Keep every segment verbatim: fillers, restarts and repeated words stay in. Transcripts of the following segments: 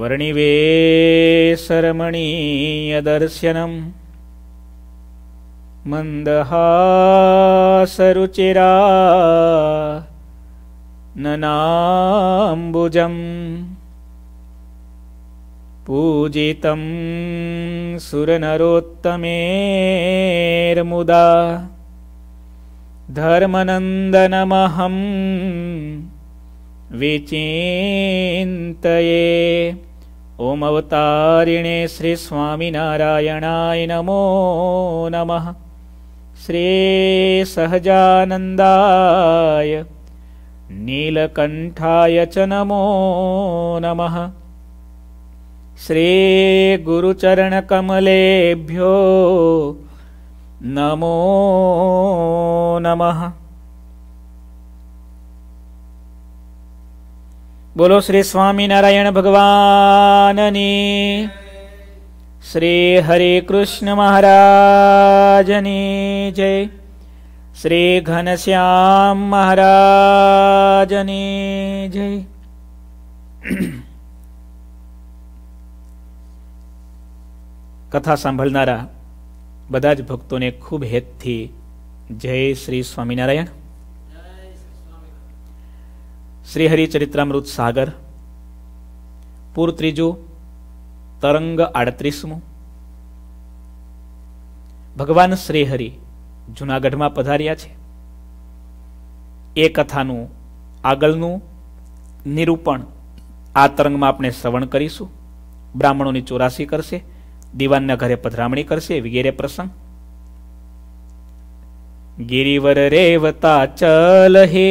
वर्णिवेशरमणीयदर्शनम मंदहासरुचिरा ननाम्बुजं पूजितं सुरनरोत्तमेर मुदा धर्मनन्दनमहं विचिन्तये। ओम अवतारिणे श्री स्वामी नारायणाय नमो नमः। श्री सहजानंदाय नीलकंठाय च नमो नमः। श्री गुरु चरण कमलेभ्यो नमो नमः। बोलो श्री स्वामी नारायण भगवान नी, श्री हरि कृष्ण महाराज नी जय। श्री घनश्याम महाराज नी जय। कथा सांभळनारा बधा ज भक्तोने खूब हेतथी जय श्री स्वामीनारायण। श्रीहरि चरित्रामृत सागर पूर त्रीजो तरंग आड़तरीसमो। भगवान श्रीहरि जूनागढ़ में पधार्या छे ए कथानु आगलनु निरूपण आ तरंग में आपणे श्रवण करीशुं। ब्राह्मणों की चौरासी करशे, दीवानना घरे पधरामणी करशे वगैरे प्रसंग। गिरिवर रेवता चल हे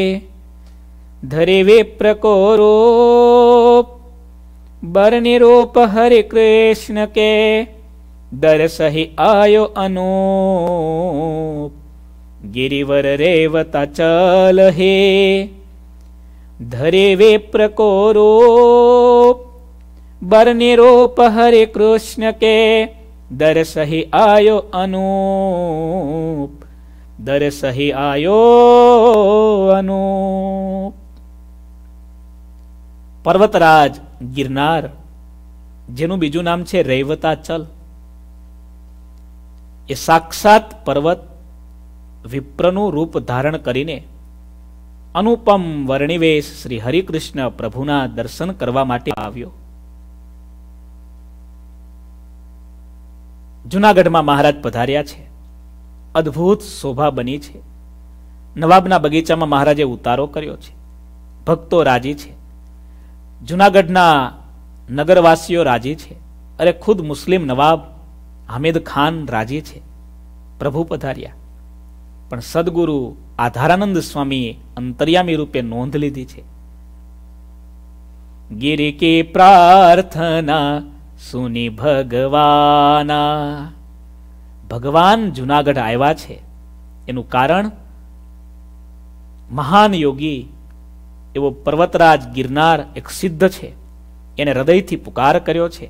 धरे विप्र को रोप, बरनी रोप हरि कृष्ण के दर्श ही आयो अनूप। गिरिवर रेवता चल हे धरे विप्र को रोप, बरनी रोप हरि कृष्ण के दर्श ही आयो अनूप, दर्श ही आयो अनूप। पर्वतराज गिरनार जेनु बीजू नाम छे रेवताचल, ए साक्षात पर्वत विप्रनु रूप धारण करीने अनुपम वर्णिवेश श्री हरिकृष्ण प्रभुना दर्शन करवा माटे आव्यो। जूनागढ़ में महाराज पधार्या छे, अद्भुत शोभा बनी छे। नवाबना बगीचा में महाराजे उतारो कर्यो छे, भक्तो राजी छे, जूनागढ़ना नगरवासीओ राजी छे, अरे खुद मुस्लिम नवाब हामेद खान राजी छे। प्रभु पधार्या पण सद्गुरु आधारानंद स्वामीए अंतर्यामी रूपे नोंध लीधी छे। गिरि की प्रार्थना सुनी भगवाना, भगवान जूनागढ़ आव्या छे एनु कारण महान योगी एवो पर्वतराज गिरनार एक सिद्ध छे, एने हृदयथी पुकार कर्यो छे,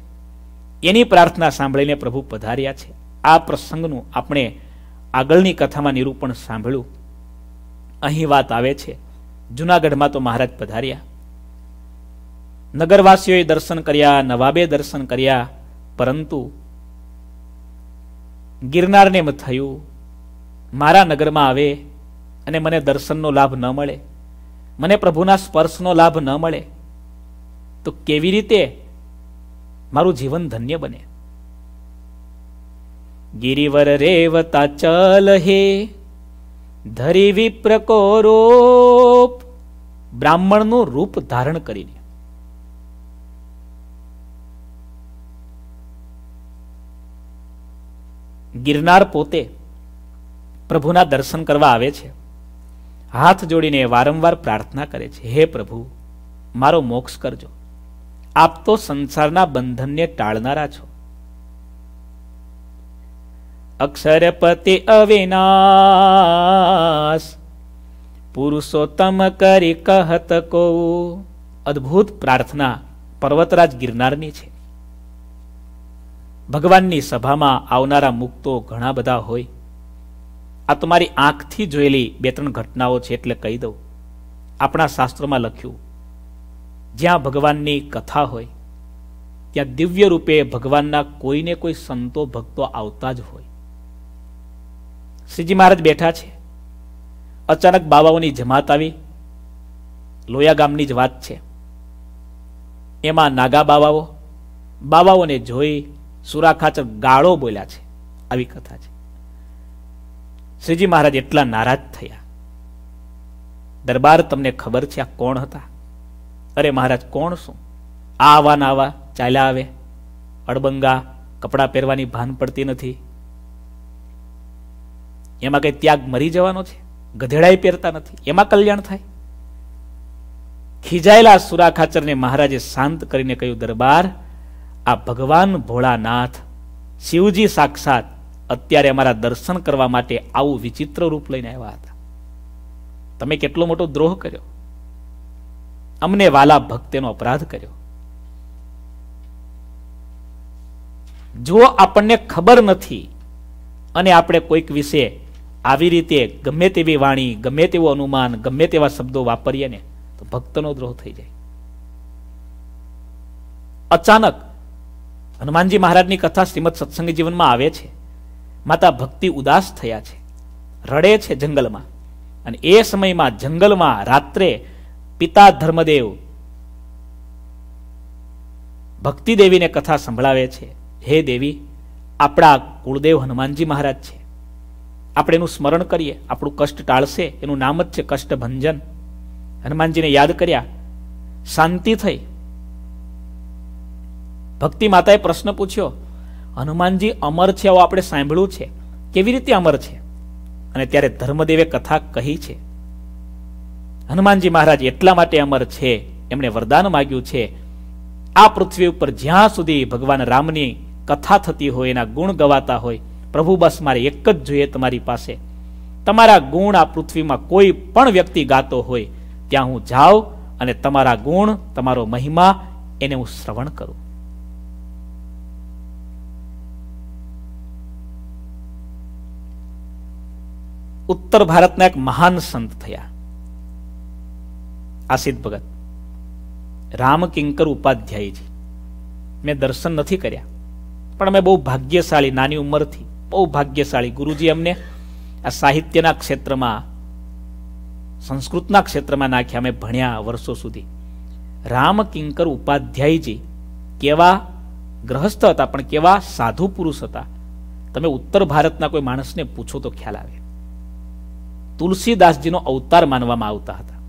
एनी प्रार्थना सांभळीने प्रभु पधार्या छे। आ प्रसंगनुं आपणे आगळनी कथामां निरूपण सांभळ्युं। अहीं वात आवे छे जूनागढ़मां तो महाराज पधार्या, नगरवासीओए दर्शन कर्या, नवाबे दर्शन कर्या, परंतु गिरनारने एम थयुं मारा नगरमां आवे अने मने दर्शननो लाभ न मळे, मने प्रभुना स्पर्शनो लाभ न मळे तो केवी रीते मारुं जीवन धन्य बने। गिरिवर रेवता चल हे धरी विप्र को रोप, ब्राह्मणनुं रूप धारण करीने गिरनार पोते प्रभुना दर्शन करवा आवे छे। हाथ जोड़ीने वारंवार प्रार्थना करे छे, हे प्रभु मारो मोक्ष करजो, आप तो संसारना बंधनने टाळनारा छो। अक्षरपति अविनाश पुरुषोत्तम करी कहत को, अद्भुत प्रार्थना पर्वतराज गिरनारनी छे। भगवाननी सभामां आवनारा मुक्तो घणा बधा होय। आ तमारी आंखथी जोयेली बे त्रण घटनाओ छे एटले कही दऊं। आपणा शास्त्रोमां लख्युं ज्यां भगवाननी कथा होय त्या दिव्य रूपे भगवानना कोई ने कोई संतो भक्तो आवता ज होय। श्रीजी महाराज बैठा छे, अचानक बाबाओनी जमात आवी। लोया गामनी ज वात छे, एमा नागा बाबाओ बाबाओने जोई सुराखाचर गाळो बोल्या छे। आवी कथा छे। श्रीजी महाराज एटला नाराज थया, दरबार तमने खबर छे आ कोण हता? अरे महाराज कोण शुं, आवा ना आवा चाल्या आवे, अड़बंगा, कपड़ा पहेरवानी भान पड़ती नथी, एमा कई त्याग मरी जवानो छे, गधेड़ाई पहेरता नथी, एमा कल्याण थाय। खीजायेला सुराखाचर ने महाराजे शांत करीने कह्युं, दरबार आ भगवान भोळानाथ शिवजी साक्षात अत्यारे अमारा दर्शन करवा माटे आवुं विचित्र रूप लईने आव्या हता। तमे केटलो मोटो द्रोह कर्यो, अमने वाला भक्तेनो अपराध कर्यो। जो आपने खबर नथी अने आपणे कोईक विषे आवी रीते गमे तेवी वाणी, गमे तेवो अनुमान, गमे तेवा शब्दो वापरीए ने तो भक्तनो द्रोह थई जाय। अचानक हनुमानजी महाराजनी कथा श्रीमद सत्संगी जीवनमां आवे छे। माता भक्ति उदास थया छे, रड़े छे जंगलमां, अने ए समयमां जंगलमां रात्रे पिता धर्मदेव भक्ति देवीने कथा संभळावे छे। हे देवी, आपणा कुलदेव हनुमानजी महाराज छे, आपणे एनुं स्मरण करीए, आपणुं कष्ट टाळशे, एनुं नाम ज छे कष्टभंजन। हनुमानजीने याद कर्या, शांति थई। भक्ति माताए प्रश्न पूछ्यो, हनुमानजी अमर छे एवुं आपणे सांभळ्युं छे, केवी रीते अमर छे? अने त्यारे धर्मदेवे कथा कही छे, हनुमानजी महाराज एटला माटे अमर छे, एमणे वरदान माग्युं छे, आ पृथ्वी पर ज्यां सुधी भगवान रामनी कथा थती होय, एना गुण गवाता होय, प्रभु बस मारे एक ज जोईए तमारी पासे, तमारा गुण आ पृथ्वीमां कोई पण व्यक्ति गातो होय त्यां हुं जाऊं अने तमारा गुण, तमारो महिमा एने हुं श्रवण करूं। उत्तर भारतना एक महान संत थया आसित भगत रामकिंकर उपाध्याय जी। मैं दर्शन नहीं कर्या पण मैं बहुत भाग्यशाली, नानी उम्र थी बहुत भाग्यशाली, गुरुजी अमने आ साहित्यना क्षेत्र में, संस्कृतना क्षेत्र में नाख्या। अमे भण्या वर्षो सुधी। रामकिंकर उपाध्याय जी केवा गृहस्थ हता पण केवा साधु पुरुष हता, तमे उत्तर भारतना कोई माणसने पूछो तो ख्याल आवे। तुलसीदास जी नो अवतार मानवामां आवता हता।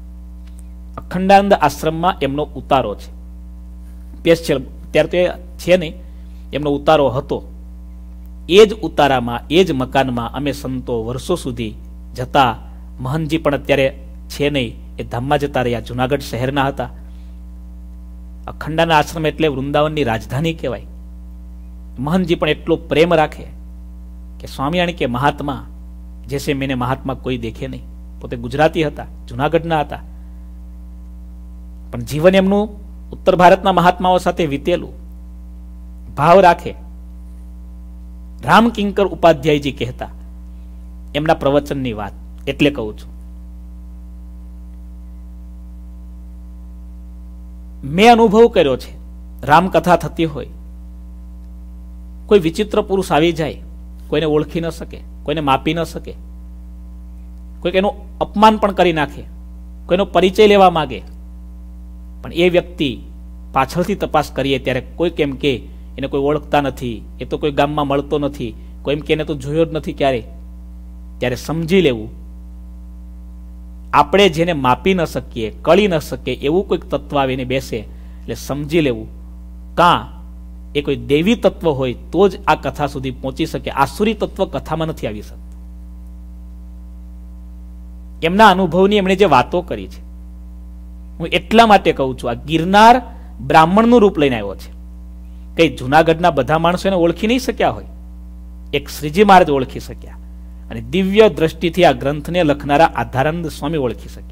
अखंडानंद आश्रम में एमनो उतारो छे, स्पेशल त्यारे तो छे नहीं, एमनो उतारो हतो। ए ज उतारामां ए ज मकानमां अमे संतो वर्षो सुधी जता। महनजी पण अत्यारे छे नहीं, ए धाममां जता रह्या, जूनागढ़ शहेरना हता। अखंडानंद आश्रम एटले वृंदावननी राजधानी कहेवाय। महनजी पण एटलो प्रेम राखे के स्वामीआणी के महात्मा जैसे मैंने महात्मा कोई देखे नहीं। पोते गुजराती हता, जूनागढ़ना हता, पण जीवन एमनुं उत्तर भारतना महात्माओ साथे वीतेलुं। भाव राखे। रामकिंकर उपाध्याय जी कहता, एमना प्रवचननी वात एटले कहूं छुं। मैं अनुभव कर्यो छे, रामकथा थती होय कोई विचित्र पुरुष आवी जाय, कोईने ओळखी न सके, कोईने मापी न सके, कोई एनुं अपमान पण करी नाखे, कोईनो परिचय लेवा मागे, पण ए व्यक्ति पाछळथी तपास करीए त्यारे कोई केम के एने कोई ओळखता नथी, ए तो कोई गाममां मळतो नथी, कोई एम के एने तो जोयो ज नथी क्यारे, त्यारे समजी लेवुं आपणे जेने मापी न सकीए, कळी न सके एवुं कोईक तत्व आवीने बेसे એટલે સમજી લેવું કાં એ કોઈ દેવી તત્વ હોય તો જ આ કથા સુધી પહોંચી શકે। આસુરી તત્વ કથામાં નથી આવી શકતું। એમના અનુભવની એમણે જે વાતો કરી છે હું એટલા માટે કહું છું, આ ગિરનાર બ્રાહ્મણનું રૂપ લઈને આવ્યો છે। કઈ જૂનાગઢના બધા માણસો એને ઓળખી નહીં શક્યા હોય, એક શ્રીજી મહારાજ ઓળખી શક્યા અને દિવ્ય દ્રષ્ટિથી આ ગ્રંથને લખનારા આધારાનંદ સ્વામી ઓળખી શક્યા।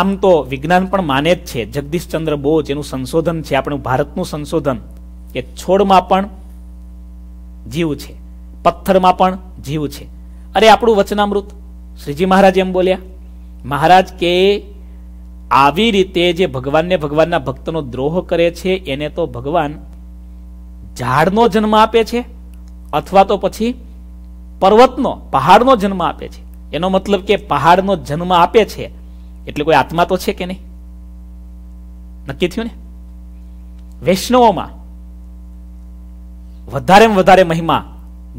આમ તો વિજ્ઞાન પણ માને જ છે, જગદીશચંદ્ર બોઝ એનું સંશોધન છે, આપણું ભારતનું સંશોધન કે છોડમાં પણ જીવ છે, પથ્થરમાં પણ જીવ છે। અરે આપણું વચનામૃત શ્રીજી મહારાજ એમ બોલ્યા, મહારાજ કે આવી રીતે જે ભગવાનને ભગવાનના ભક્તનો દ્રોહ કરે છે એને તો ભગવાન ઝાડનો જન્મ આપે છે અથવા તો પછી પર્વતનો પહાડનો જન્મ આપે છે. એનો મતલબ કે પહાડનો જન્મ આપે છે એટલે કોઈ આત્મા તો છે કે નહીં, નક્કી થયું ને. વૈષ્ણવોમાં વધારેમાં વધારે મહિમા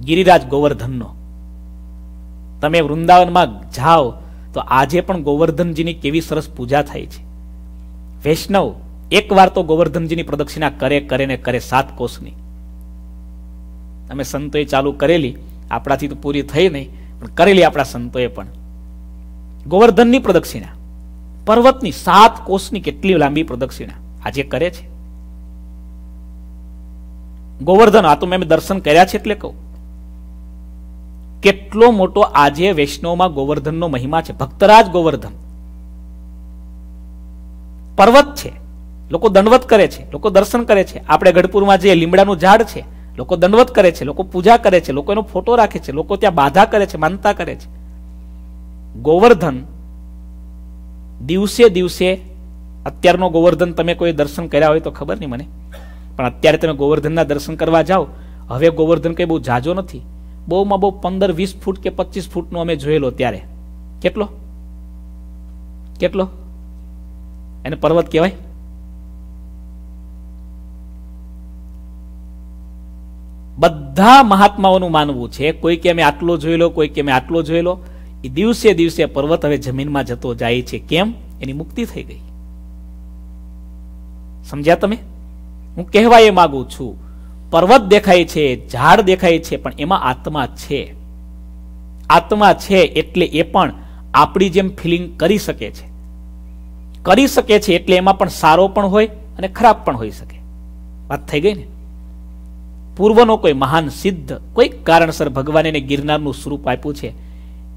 ગિરિરાજ ગોવર્ધનનો. તમે વૃંદાવનમાં જાઓ તો આજે પણ ગોવર્ધનજીની કેવી સરસ પૂજા થાય છે. વૈષ્ણવ એકવાર તો ગોવર્ધનજીની પ્રદક્ષિણા કરે કરે ને કરે, સાત કોષની. તમે સંતોએ ચાલુ કરેલી, આપણાથી તો પૂરી થઈ નહીં પણ કરેલી આપણા સંતોએ પણ ગોવર્ધનની પ્રદક્ષિણા, પર્વતની સાત કોષની કેટલી લાંબી પ્રદક્ષિણા આજે કરે છે ગોવર્ધન. આ તો મેં દર્શન કર્યા છે એટલે કહું, કેટલો મોટો આજે વૈષ્ણવમાં ગોવર્ધનનો મહિમા છે. ભક્તરાજ ગોવર્ધન પર્વત છે, લોકો દંડવત કરે છે, લોકો દર્શન કરે છે. આપણે ગઢપુરમાં જે લીમડાનું ઝાડ છે, લોકો દંડવત કરે છે, લોકો પૂજા કરે છે, લોકો એનો ફોટો રાખે છે, લોકો ત્યાં બાધા કરે છે, માનતા કરે છે. ગોવર્ધન દિવસે દિવસે, અત્યારનો ગોવર્ધન તમે કોઈ દર્શન કર્યા હોય તો ખબર નહીં મને, પણ અત્યારે તમે ગોવર્ધનના દર્શન કરવા જાઓ, હવે ગોવર્ધન કંઈ બહુ જાજો નથી, બહુમાં બહુ પંદર વીસ ફૂટ કે પચીસ ફૂટનો અમે જોયેલો ત્યારે. કેટલો કેટલો એને પર્વત કહેવાય? બધા મહાત્માઓનું માનવું છે, કોઈ કે મેં આટલો જોયેલો, કોઈ કે મેં આટલો જોયેલો. એ દિવસે દિવસે પર્વત હવે જમીનમાં જતો જાય છે. કેમ? એની મુક્તિ થઈ ગઈ. સમજ્યા તમે? હું કહેવા એ માંગુ છું, પર્વત દેખાય છે, ઝાડ દેખાય છે, પણ એમાં આત્મા છે. આત્મા છે એટલે એ પણ આપણી જેમ ફિલિંગ કરી શકે છે, કરી શકે છે. એટલે એમાં પણ સારો પણ હોય અને ખરાબ પણ હોઈ શકે. વાત થઈ ગઈ ને. પૂર્વનો કોઈ મહાન સિદ્ધ કોઈ કારણસર ભગવાન એને ગિરનારનું સ્વરૂપ આપ્યું છે.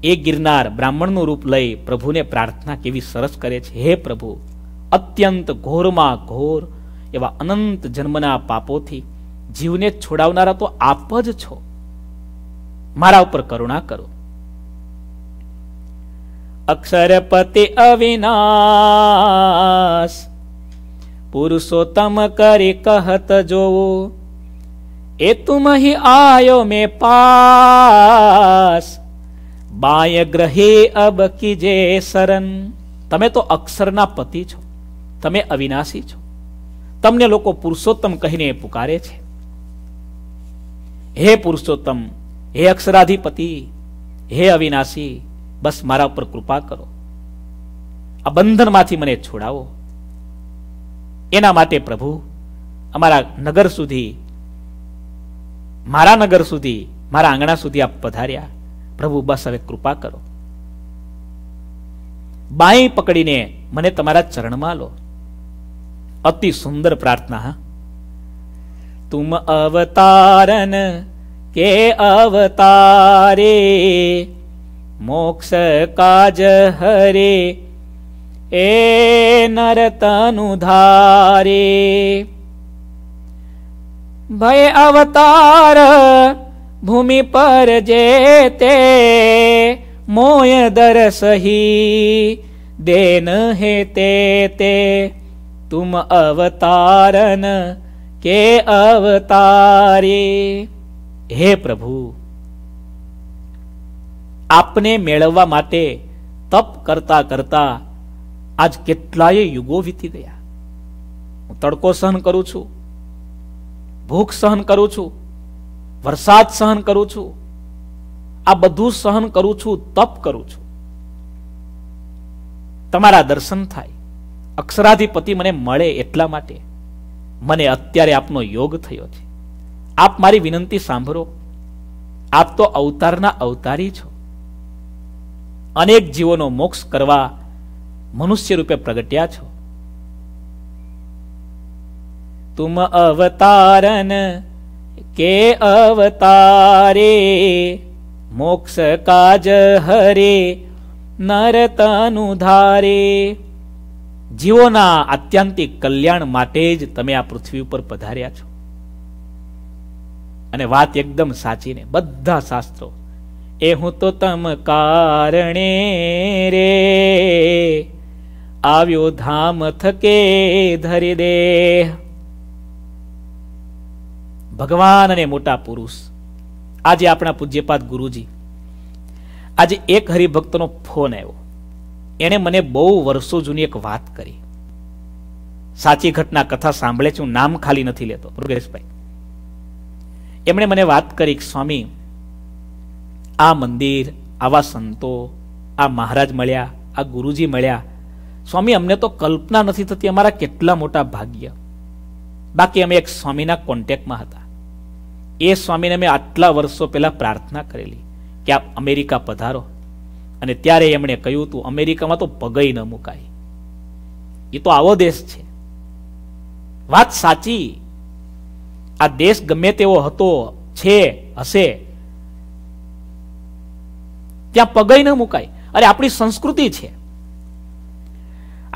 એ ગિરનાર બ્રાહ્મણનું રૂપ લઈ પ્રભુને પ્રાર્થના કેવી સરસ કરે છે. હે પ્રભુ, અત્યંત ઘોરમાં ઘોર એવા અનંત જન્મના પાપોથી જીવને છોડાવનારા તો આપ જ છો, મારા ઉપર કરુણા કરો. અક્ષરપતિ અવિનાશ પુરુષોત્તમ કરી કહત જોવો, ए तुम ही आयो में पास, बाय ग्रहे अब कीजे सरन. तमे तो अक्षरना पति छो, तमे अविनाशी छो, तमने लोको पुरुषोत्तम कहीने पुकारे छे. हे पुरुषोत्तम, हे अक्षराधिपति, हे अविनाशी, बस मारा पर कृपा करो, आ बंधन मांथी मने छोड़ावो. एना माटे प्रभु अमारा नगर सुधी, મારા નગર સુધી, મારા આંગણા સુધી આપ પધાર્યા. પ્રભુ બસ હવે કૃપા કરો, બાઈ પકડીને મને તમારા ચરણમાં લો. અતિ સુંદર પ્રાર્થના. તુમ અવતારન કે અવતારે, મોક્ષ કાજ હરે એ નર તનુ ધારે. भय अवतार भूमि पर जेते, मोय दरसही देन हेते ते. तुम अवतारन के अवतारे. हे प्रभु, आपने मेळववा माटे तप करता करता आज केटलाय युगो वीती गया. हूँ तड़को सहन करू छू, ભૂખ સહન કરું છું, વરસાદ સહન કરું છું, આ બધું સહન કરું છું, તપ કરું છું, તમારા દર્શન થાય, અક્ષરાધિપતિ મને મળે. એટલા માટે મને અત્યારે આપનો યોગ થયો છે. આપ મારી વિનંતી સાંભળો. આપ તો અવતારના અવતારી છો. અનેક જીવોનો મોક્ષ કરવા મનુષ્ય રૂપે પ્રગટ્યા છો. तुम अवतारन के अवतारे, मोक्ष काज हरे नर तनु धारे. जीवोना आत्यंतिक कल्याण माटे ज तमे आ पृथ्वी पर पधार्या छो. अने वात एकदम साची ने, बधा शास्त्रों ए हूँ तो तम कारणे रे આવ્યો ધામ થકે ધરી દેહ. ભગવાન અને મોટા પુરુષ આજે આપણા પૂજ્યપાદ ગુરુજી. આજે એક હરિભક્તનો ફોન આવ્યો. એને મને બહુ વર્ષો જૂની એક વાત કરી. સાચી ઘટના કથા સાંભળે છે, હું નામ ખાલી નથી લેતો. મુકેશભાઈ એમણે મને વાત કરી કે સ્વામી આ મંદિર, આવા સંતો, આ મહારાજ મળ્યા, આ ગુરુજી મળ્યા. સ્વામી અમને તો કલ્પના નથી થતી અમારા કેટલા મોટા ભાગ્ય. બાકી અમે એક સ્વામીના કોન્ટેક્ટમાં હતા. એ સ્વામીને મેં આટલા વર્ષો પહેલાં પ્રાર્થના કરેલી કે આપ અમેરિકા પધારો. અને ત્યારે એમણે કહ્યું હતું અમેરિકામાં તો પગઈ ન મુકાય, એ તો આવો દેશ છે. વાત સાચી. આ દેશ ગમે તેવો હતો, છે, હશે, ત્યાં પગઈ ન મુકાય. અરે આપણી સંસ્કૃતિ છે,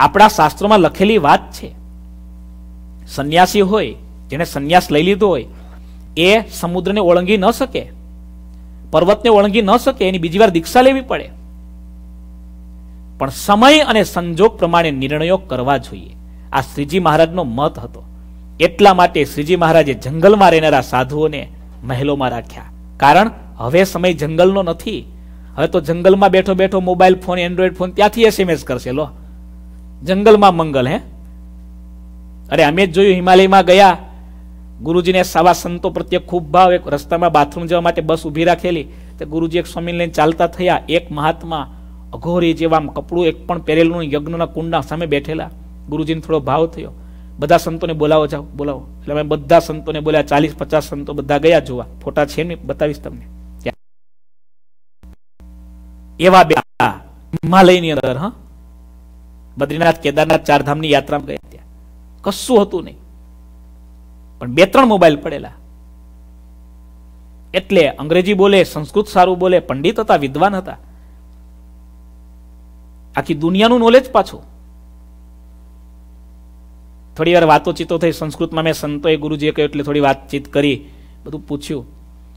આપણા શાસ્ત્રોમાં લખેલી વાત છે. સંન્યાસી હોય, જેને સંન્યાસ લઈ લીધો હોય, એ સમુદ્રને ઓળંગી ન શકે, પર્વતને ઓળંગી ન શકે, એની બીજી વાર દીક્ષા લેવી પડે. પણ સમય અને સંજોગ પ્રમાણે નિર્ણયો કરવા જોઈએ. આ શ્રીજી મહારાજનો મત હતો. એટલા માટે શ્રીજી મહારાજે જંગલમાં રહેનારા સાધુઓને મહેલોમાં રાખ્યા. કારણ હવે સમય જંગલનો નથી. હવે તો જંગલમાં બેઠો બેઠો મોબાઈલ ફોન, એન્ડ્રોઈડ ફોન, ત્યાંથી એસએમએસ કરશે. લો જંગલમાં મંગલ. હે અરે અમે જ જોયું, હિમાલયમાં ગયા, ગુરુજીને સાવા સંતો પ્રત્યે ખૂબ ભાવ. એક રસ્તામાં બાથરૂમ જવા માટે બસ ઊભી રાખેલી, તો ગુરુજી એક સ્વામીને લઈને ચાલતા થયા. એક મહાત્મા અઘોરી જેવા, કપડું એક પણ પહેરેલું, યજ્ઞના કુંડના સામે બેઠેલા. ગુરુજીને થોડો ભાવ થયો. બધા સંતોને બોલાવો, જાઓ બોલાવો. એટલે અમે બધા સંતોને બોલ્યા. ચાલીસ પચાસ સંતો બધા ગયા જોવા. ફોટા છે ને બતાવીશ તમને. એવા બે હિમાલયની અંદર, હા, બદ્રીનાથ, કેદારનાથ, ચારધામની યાત્રામાં ગયા. ત્યાં કશું હતું નહીં, પણ બે ત્રણ મોબાઈલ પડેલા. એટલે અંગ્રેજી બોલે, સંસ્કૃત સારું બોલે, પંડિત હતા, વિદ્વાન હતા, આખી દુનિયાનું નોલેજ. પાછું થોડી વાર વાતોચીતો થઈ સંસ્કૃતમાં. મેં સંતોએ, ગુરુજીએ કહ્યું એટલે થોડી વાતચીત કરી, બધું પૂછ્યું.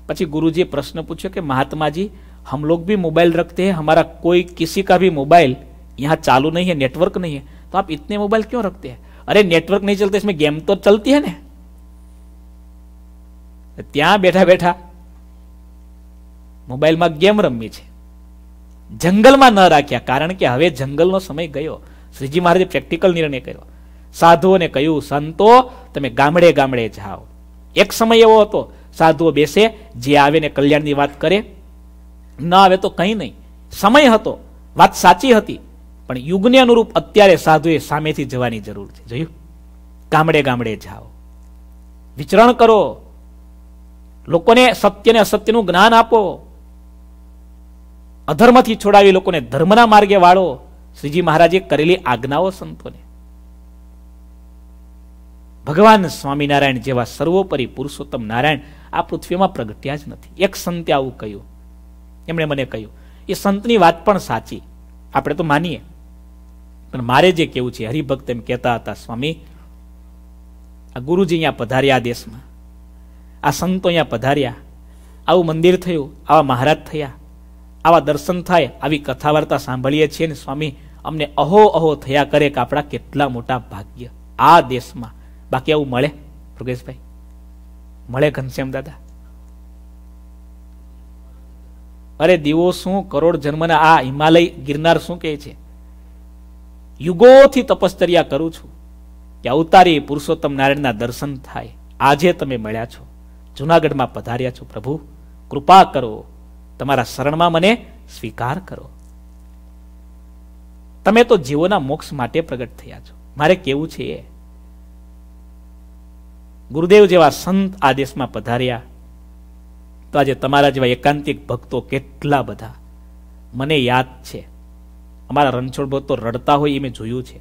પછી ગુરુજીએ પ્રશ્ન પૂછ્યો કે મહાત્માજી, हम लोग भी मोबाइल रखते हैं, हमारा कोई किसी का भी मोबाइल यहाँ चालू नहीं है, नेटवर्क नहीं है, तो आप इतने मोबाइल क्यों रखते हैं? अरे नेटवर्क नहीं चलते, इसमें गेम तो चलती है ना. ત્યાં બેઠા બેઠા મોબાઈલમાં ગેમ રમવી છે. જંગલમાં ન રાખ્યા, કારણ કે હવે જંગલનો સમય ગયો. શ્રીજી મહારાજે પ્રેક્ટિકલ નિર્ણય કર્યો. સાધુઓને કહ્યું, સંતો તમે ગામડે ગામડે જાઓ. એક સમય એવો હતો સાધુઓ બેસે, જે આવે ને કલ્યાણની વાત કરે, ન આવે તો કંઈ નહીં. સમય હતો, વાત સાચી હતી, પણ યુગને અનુરૂપ અત્યારે સાધુએ સામેથી જવાની જરૂર છે. જોયું, ગામડે ગામડે જાઓ, વિચરણ કરો, લોકોને સત્ય ને અસત્યનું જ્ઞાન આપો, અધર્મથી છોડાવી લોકોને ધર્મના માર્ગે વાળો. શ્રીજી મહારાજે કરેલી આજ્ઞાઓ સંતોને. ભગવાન સ્વામિનારાયણ જેવા સર્વોપરી પુરુષોત્તમ નારાયણ આ પૃથ્વીમાં પ્રગટ્યા જ નથી. એક સંતે આવું કહ્યું. એમણે મને કહ્યું, એ સંતની વાત પણ સાચી, આપણે તો માનીએ, પણ મારે જે કહેવું છે, હરિભક્ત એમ કહેતા હતા, સ્વામી આ ગુરુજી અહીંયા પધાર્યા દેશમાં, આ સંતો અહીંયા પધાર્યા, આવું મંદિર થયું, આવા મહારાજ થયા, આવા દર્શન થાય, આવી કથા વાર્તા સાંભળીએ છીએ ને સ્વામી, અમને અહો અહો થયા કરે કે આપણા કેટલા મોટા ભાગ્ય આ દેશમાં. બાકી આવું મળે પ્રગેશભાઈ? મળે ઘનશ્યામ દાદા? અરે દીવો શું, કરોડ જન્મના આ હિમાલય ગિરનાર શું કહે છે? યુગોથી તપશ્ચર્યા કરું છું કે અવતારી પુરુષોત્તમ નારાયણના દર્શન થાય. આજે તમે મળ્યા છો, જુનાગઢમાં પધાર્યા છો. પ્રભુ કૃપા કરો, તમારા શરણમાં મને સ્વીકાર કરો. તમે તો જીવોના મોક્ષ માટે પ્રગટ થયા છો. મારે કેવું છે એ, ગુરુદેવ જેવા સંત આ દેશમાં પધાર્યા, તો આજે તમારા જેવા એકાંતિક ભક્તો કેટલા બધા. મને યાદ છે અમારા રણછોડ ભક્તો રડતા હોય એ મેં જોયું છે.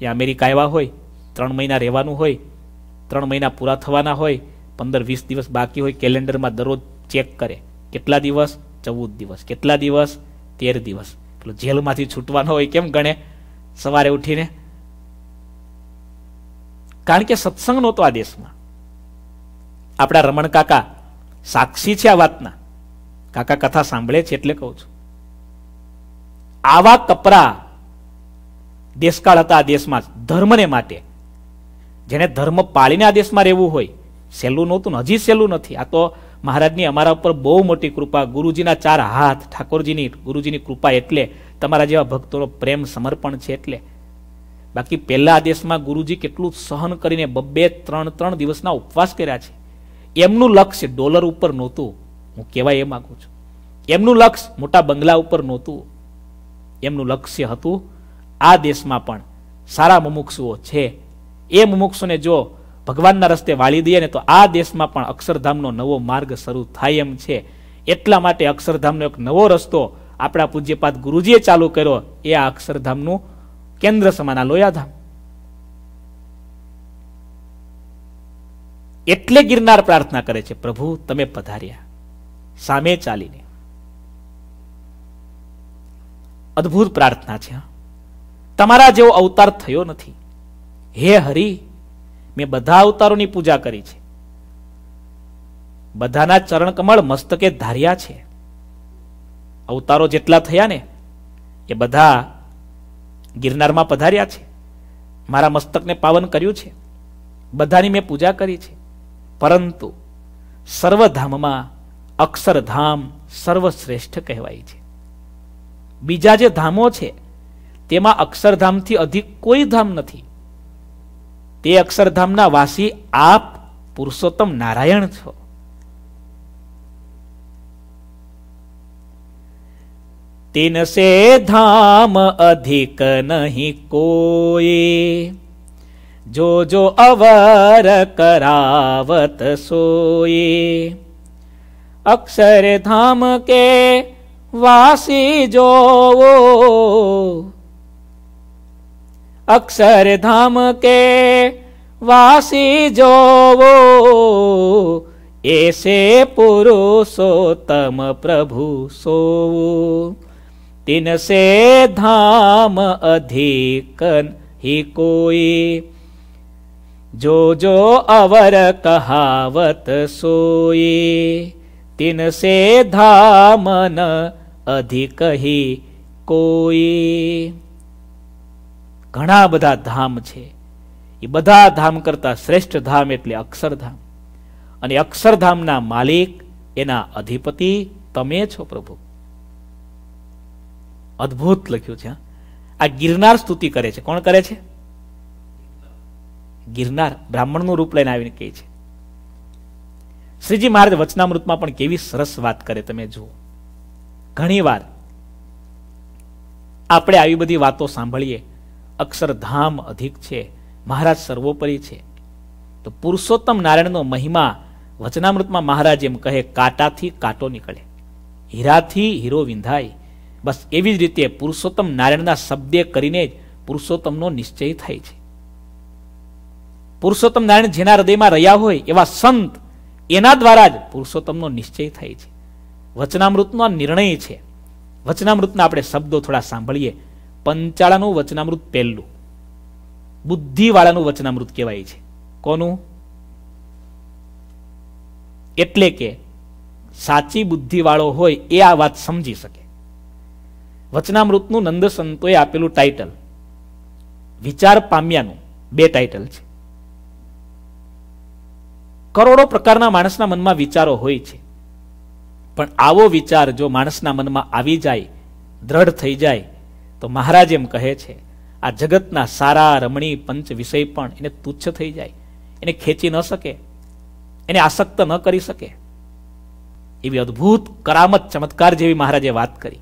જે અમેરિકા આવ્યા હોય, ત્રણ મહિના રહેવાનું હોય, ત્રણ મહિના પૂરા થવાના હોય, પંદર વીસ દિવસ બાકી હોય, કેલેન્ડરમાં દરરોજ ચેક કરે કેટલા દિવસ, ચૌદ દિવસ, કેટલા દિવસ, તેર દિવસ. પેલો જેલમાંથી છૂટવાનો હોય કેમ ગણે સવારે ઉઠીને. કારણ કે સત્સંગ નહોતો આ દેશમાં. આપણા રમણ કાકા સાક્ષી છે આ વાતના. કાકા કથા સાંભળે છે એટલે કહું છું. આવા કપરા देशकाल हता आ देशमां धर्मने माटे जेने धर्म पाळीने आ देशमां रहेवुं होय सेलू नहोतुं हजी सेलू नथी। आ तो महाराजनी अमारा उपर बहु मोटी कृपा, गुरुजीना चार हाथ, ठाकोरजीनी गुरुजीनी कृपा एटले तमारा जेवा भक्तोनो प्रेम समर्पण छे एटले। बाकी पहला आदेश में गुरुजी केटलुं सहन करीने बब्बे त्रण त्रण दिवसना उपवास कर्या छे। एमनुं लक्ष्य डॉलर उपर नहोतुं, हूँ कहेवा ए मांगु छुं। एमनुं लक्ष्य मोटा बंगला उपर नहोतुं, एमनुं लक्ष्य हतुं आ देश में पण सारा मुमुक्षुओ छे ए मुमुक्षुने जो भगवानना रस्ते वाली दीए ने तो आ देश में पण अक्षरधामनो नवो मार्ग शरू थाय एम छे। एटला माटे अक्षरधामनो एक नवो रस्तो आपणा पूज्यपाद गुरुजीए चालू कर्यो। ए आ अक्षरधामनुं केंद्र समाना लोयाधाम एटले गिरनार प्रार्थना करे छे, प्रभु तमे पधार्या सामे चालीने। अद्भुत प्रार्थना छे। तमारा जेवो अवतार थयो नथी हे हरि। मैं बधा अवतारोनी पूजा करी छे, बधाना चरण कमल मस्तके धार्या छे। अवतारो जेटला थया ने ए बधा गिरनार में पधार्या छे, मारा मस्तक ने पावन कर्यु छे, बधानी मैं पूजा करी छे। परंतु सर्वधाम में अक्षरधाम सर्वश्रेष्ठ कहवाय छे। बीजा जे धामो छे तेमां अक्षरधाम थी अधिक कोई धाम नथी। ते अक्षरधामना वासी आप पुरुषोत्तम नारायण छो। तीन से धाम अधिक नहीं कोई, जो जो अवर करावत सोई। अक्षर धाम के वासी जो वो, अक्षर धाम के वासी जो वो, ऐसे पुरुषोत्तम प्रभु सो। तीन से धाम अधिकन ही कोई, जो जो अवर कहावत सोई। तीन से धाम न अधिक ही कोई। घणा बधा धाम छे, ए बधा धाम करता श्रेष्ठ धाम एटले अक्षरधाम। अने अक्षरधामना मालिक एना अधिपति तमे छो प्रभु। अद्भुत लख्यु छे। आ गिरनार स्तुति करे छे। कोण करे छे? गिरनार ब्राह्मण नु रूप लईने आवीने कहे छे। श्रीजी महाराज वचनामृत में पण केवी सरस वात करे, तमे जुओ। घणीवार आपणे आवी बधी वातो सांभळीए, अक्षरधाम अधिक छे, महाराज सर्वोपरि छे। तो पुरुषोत्तम नारायणनो महिमा वचनामृतमां महाराज एम कहे, काटाथी काटो निकळे, हीराथी हीरो विंधाय। बस एवी ज रीते पुरुषोत्तम नारायणना शब्दे करीने पुरुषोत्तमनो निश्चय थाय छे। पुरुषोत्तम नारायण जेना हृदयमां रह्या होय एवा संत एना द्वारा ज पुरुषोत्तमनो निश्चय थाय छे। वचनामृतनो निर्णय छे। वचनामृतना आपणे शब्दो थोड़ा सांभळीए। पंचाळानु वचनामृत पहेलू बुद्धिवाळानु वचनामृत कहेवाय छे। कोनु? एटले के साची बुद्धिवाळो होय ए आ वात समजी सके। वचनामृतनु नंद संतोए आपेलू टाइटल विचार पाम्यानु बे टाइटल छे। करोड़ो प्रकारना माणसना मनमा विचारो होय छे, पण आवो विचार जो माणसना मनमा आवी जाय, दृढ़ थई जाय तो महाराज एम कहे छे, आ जगतना सारा रमणी पंच विषय पण एने तुच्छ थई जाय, एने खेची न सके, एने आसक्त न करी सके। एवी अद्भुत करामत चमत्कार जेवी महाराजे वात करी।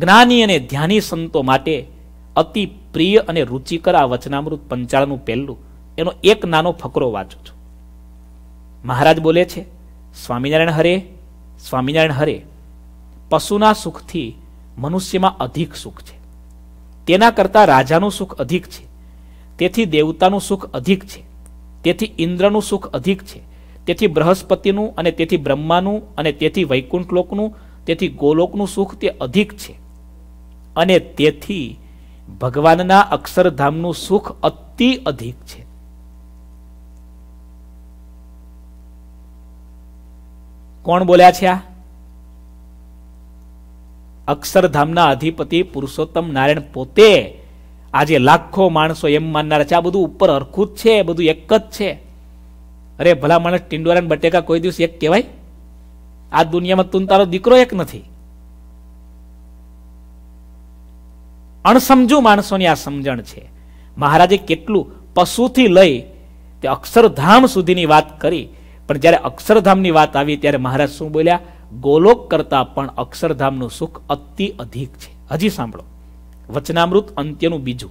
ज्ञानी अने ध्यानी संतो माटे अति प्रिय अने रुचिकर आ वचनामृत पंचाळनु पहेलू एनो एक नानो फकरो वाचो छो। महाराज बोले छे, स्वामीनारायण हरे, स्वामीनारायण हरे। पशुना सुखथी मनुष्य में अधिक सुख है, तेना करता राजानु सुख अधिक है, तेथी देवतानु सुख अधिक है, तेथी इंद्रनु सुख अधिक है, तेथी बृहस्पतिनु अने तेथी ब्रह्मानु अने तेथी वैकुंठ लोकनु तेथी गोलोकनु सुख ते अधिक है, अने तेथी भगवानना अक्षरधामनु सुख अति अधिक है। कोण बोल्या छे? आ अक्षरधामना अधिपति पुरुषोत्तम नारायण पोते આજે લાખો માણસો એમ માનનારા છે આ બધું ઉપર હરખું જ છે, બધું એક જ છે. અરે ભલા માણસ ટિંડોરા ને બટેકા કોઈ દિવસ એક કહેવાય? આ દુનિયામાં તું તારો દીકરો એક નથી. અણસમજુ માણસોની આ સમજણ છે. મહારાજે કેટલું પશુથી લઈ તે અક્ષરધામ સુધીની વાત કરી, પણ જ્યારે અક્ષરધામની વાત આવી ત્યારે મહારાજ શું બોલ્યા? ગોલોક કરતા પણ અક્ષરધામનું સુખ અતિ અધિક છે. હજી સાંભળો, વચનામૃત અંત્યનું બીજું.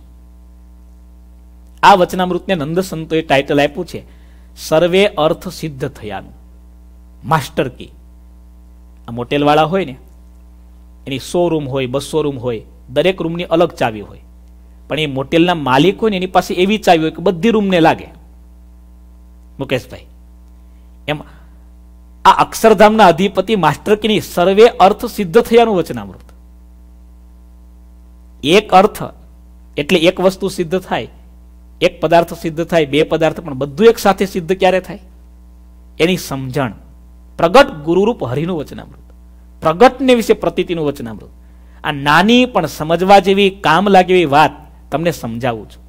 આ વચનામૃતને નંદ સંતોએ ટાઇટલ આપ્યું છે સર્વે અર્થ સિદ્ધ થયાનું માસ્ટર કી. આ મોટેલવાળા હોય ને એની સો રૂમ હોય, બસો રૂમ હોય, દરેક રૂમની અલગ ચાવી હોય, પણ એ મોટેલના માલિક હોય ને એની પાસે એવી ચાવી હોય કે બધી રૂમને લાગે. મુકેશભાઈ એમ આ અક્ષરધામના અધિપતિ માસ્ટર કીની સર્વે અર્થ સિદ્ધ થયાનું વચનામૃત. એક અર્થ એટલે એક વસ્તુ સિદ્ધ થાય, એક પદાર્થ સિદ્ધ થાય, બે પદાર્થ, પણ બધું એક સાથે સિદ્ધ ક્યારે થાય? એની સમજણ. પ્રગટ ગુરુરૂપ હરિનું વચનામૃત, પ્રગટને વિશે પ્રતીતિનું વચનામૃત. આ નાની પણ સમજવા જેવી કામ લાગે એવી વાત તમને સમજાવું છું.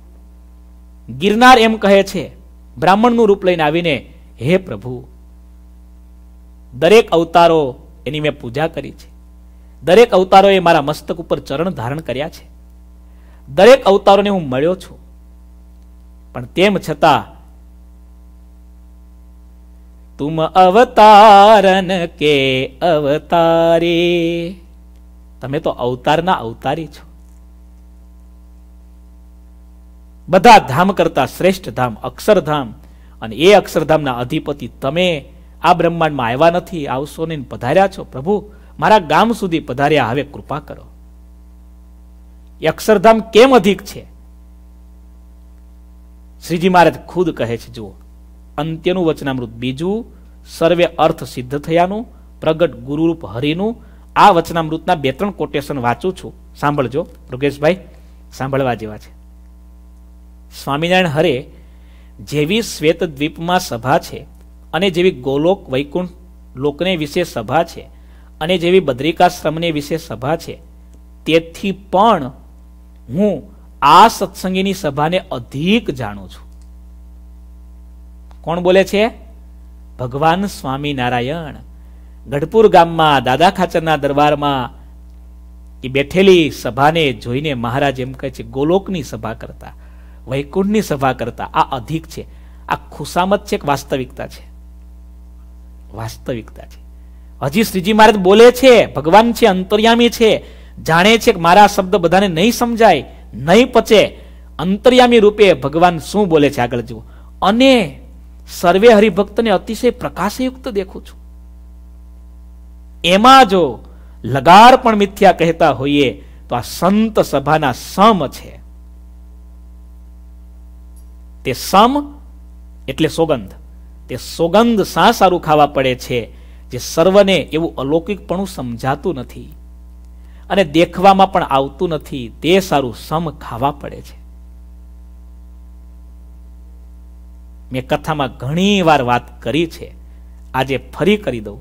ગિરનાર એમ કહે છે બ્રાહ્મણનું રૂપ લઈને આવીને, હે પ્રભુ, દરેક અવતારો એની મેં પૂજા કરી છે, દરેક અવતારોએ મારા મસ્તક ઉપર ચરણ ધારણ કર્યા છે, દરેક અવતારોને હું મળ્યો છું, પણ તેમ છતાં તુમ અવતારન કે અવતારી, તમે તો અવતારના અવતારી છો. બધા ધામ કરતા શ્રેષ્ઠ ધામ અક્ષરધામ, અને એ અક્ષરધામના અધિપતિ તમે આ બ્રહ્માંડમાં આવ્યા નથી, આવશો ને પધાર્યા છો. પ્રભુ મારા ગામ સુધી પધાર્યા, હવે કૃપા કરો. એ અક્ષરધામ કેમ અધિક છે? શ્રીજી મહારાજ ખુદ કહે છે, જુઓ અંત્યનું વચનામૃત બીજું સર્વે અર્થ સિદ્ધ થયાનું પ્રગટ ગુરુરૂપ હરિનું. આ વચનામૃતના બે ત્રણ કોટેશન વાંચું છું, સાંભળજો ઋગેશભાઈ, સાંભળવા જેવા છે. સ્વામિનારાયણ હરે જેવી શ્વેત દ્વીપમાં સભા છે અને જેવી ગોલોક વૈકુંઠ લોકને વિશે સભા છે અને જેવી બદ્રીકાશ્રમને વિશે સભા છે, તેથી પણ હું આ સત્સંગીની સભાને અધિક જાણું છું. કોણ બોલે છે? ભગવાન સ્વામિનારાયણ. ગઢપુર ગામમાં દાદા ખાચરના દરબારમાં એ બેઠેલી સભાને જોઈને મહારાજ એમ કહે છે ગોલોકની સભા કરતા, વૈકુંઠની સભા કરતા આ અધિક છે. આ ખુશામત છે કે વાસ્તવિકતા છે? વાસ્તવિકતા છે. હજી શ્રીજી મહારાજ બોલે છે, ભગવાન છે, અંતર્યામી છે, જાણે છે કે મારા શબ્દ બધાને નહીં સમજાય, નહીં પચે. અંતર્યામી રૂપે ભગવાન શું બોલે છે આગળ જુઓ. અને સર્વે હરિભક્તને અતિશય પ્રકાશયુક્ત દેખું છું, એમાં જો લગાર પણ મિથ્યા કહેતા હોઈએ તો આ સંત સભાના સમ છે. તે સમ એટલે સોગંધ, તે સોગંધ શા સારું ખાવા પડે છે જે સર્વને એવું અલૌકિકપણું સમજાતું નથી અને દેખવામાં પણ આવતું નથી, તે સારું સમ ખાવા પડે છે. મેં કથામાં ઘણી વાર વાત કરી છે, આજે ફરી કરી દઉં.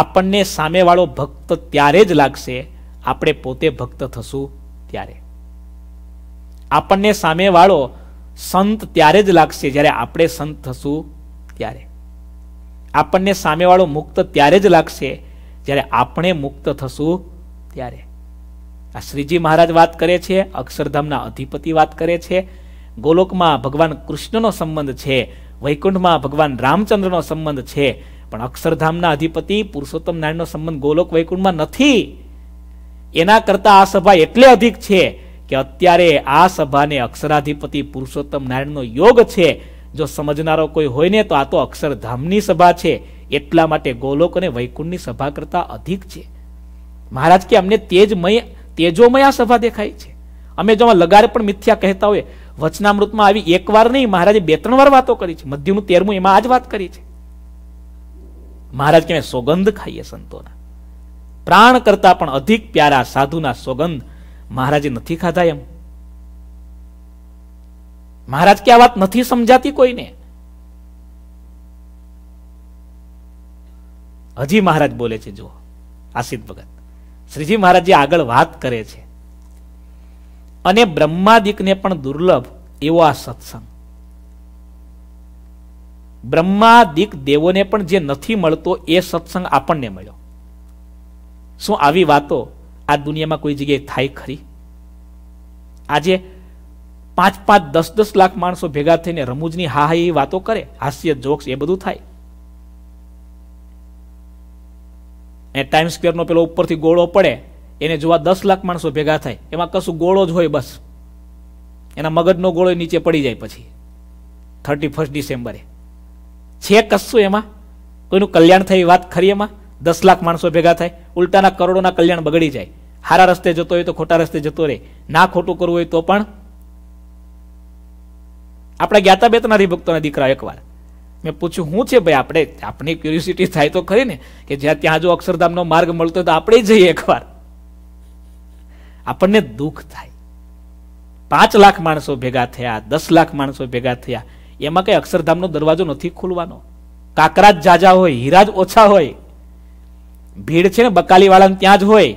આપણને સામેવાળો ભક્ત ત્યારે જ લાગશે આપણે પોતે ભક્ત થશું ત્યારે. આપણને સામેવાળો સંત ત્યારે જ લાગશે જ્યારે આપણે સંત થશું ત્યારે. આપણને સામેવાળો મુક્ત ત્યારે જ લાગશે જ્યારે આપણે મુક્ત થશું ત્યારે. આ શ્રીજી મહારાજ વાત કરે છે, અક્ષરધામના અધિપતિ વાત કરે છે, ગોલોકમાં ભગવાન કૃષ્ણનો સંબંધ છે, વૈકુંઠમાં ભગવાન રામચંદ્રનો સંબંધ છે, પણ અક્ષરધામના અધિપતિ પુરુષોત્તમ નારાયણનો સંબંધ ગોલોક વૈકુંઠમાં નથી. એના કરતાં આ સભા એટલે અધિક છે કે અત્યારે આ સભાને અક્ષરાધિપતિ પુરુષોત્તમ નારાયણનો યોગ છે. જો સમજનારો કોઈ હોય ને તો આ તો અક્ષરધામની સભા છે, એટલા માટે ગોલોક અને વૈકુંઠની સભા કરતાં અધિક છે. મહારાજ કે અમને તેજમય તેજોમય આ સભા દેખાય છે. અમે જો લગારે પણ મિથ્યા કહેતા હોય, વચનામૃતમાં આવી એક વાર નહીં મહારાજે બે ત્રણ વાર વાતો કરી છે, મધ્યનું તેરમું એમાં આ જ વાત કરી છે. મહારાજ કે સોગંધ ખાઈએ સંતોના, પ્રાણ કરતા પણ અધિક પ્યારા સાધુના સોગંધ મહારાજે નથી ખાધા. એમ મહારાજ કે આ વાત નથી સમજાતી કોઈને. હજી મહારાજ બોલે છે, જુઓ આસિત ભગત શ્રીજી મહારાજે આગળ વાત કરે છે. અને બ્રહ્માદિકને પણ દુર્લભ એવો આ સત્સંગ, બ્રહ્માદિક દેવોને પણ જે નથી મળતો એ સત્સંગ આપણને મળ્યો. શું આવી વાતો આ દુનિયામાં કોઈ જગ્યાએ થાય ખરી? આજે પાંચ પાંચ દસ દસ લાખ માણસો ભેગા થઈને રમૂજની હા હા એ વાતો કરે, હાસ્ય જોક્સ એ બધું થાય, એ ટાઈમ સ્ક્વેરનો પેલો ઉપરથી ગોળો પડે એને જોવા દસ લાખ માણસો ભેગા થાય, એમાં કશું ગોળો જ હોય બસ, એના મગજનો ગોળો નીચે પડી જાય. પછી થર્ટી ફર્સ્ટ ડિસેમ્બરે છે કશું એમાં કોઈનું કલ્યાણ થાય વાત ખરી? એમાં દસ લાખ માણસો ભેગા થાય, ઉલટાના કરોડોના કલ્યાણ બગડી જાય. હારા રસ્તે જતો હોય તો ખોટા રસ્તે જતો રહે, ના ખોટું કરવું હોય તો પણ. આપણે જ્ઞાતા બેતના હરિભક્તોના દીકરા, એકવાર મેં પૂછ્યું શું છે ભાઈ, આપણે આપણી ક્યુરિયોસિટી થાય તો ખરી ને કે જ્યાં ત્યાં જો અક્ષરધામનો માર્ગ મળતો હોય તો આપણે જઈએ એકવાર. આપણને દુઃખ થાય, પાંચ લાખ માણસો ભેગા થયા, દસ લાખ માણસો ભેગા થયા, એમાં કઈ અક્ષરધામનો દરવાજો નથી ખુલવાનો. કાકરા જ જાજા હોય, હીરા જ ઓછા હોય, ભીડ છે ને બકાલીવાળાને ત્યાં જ હોય.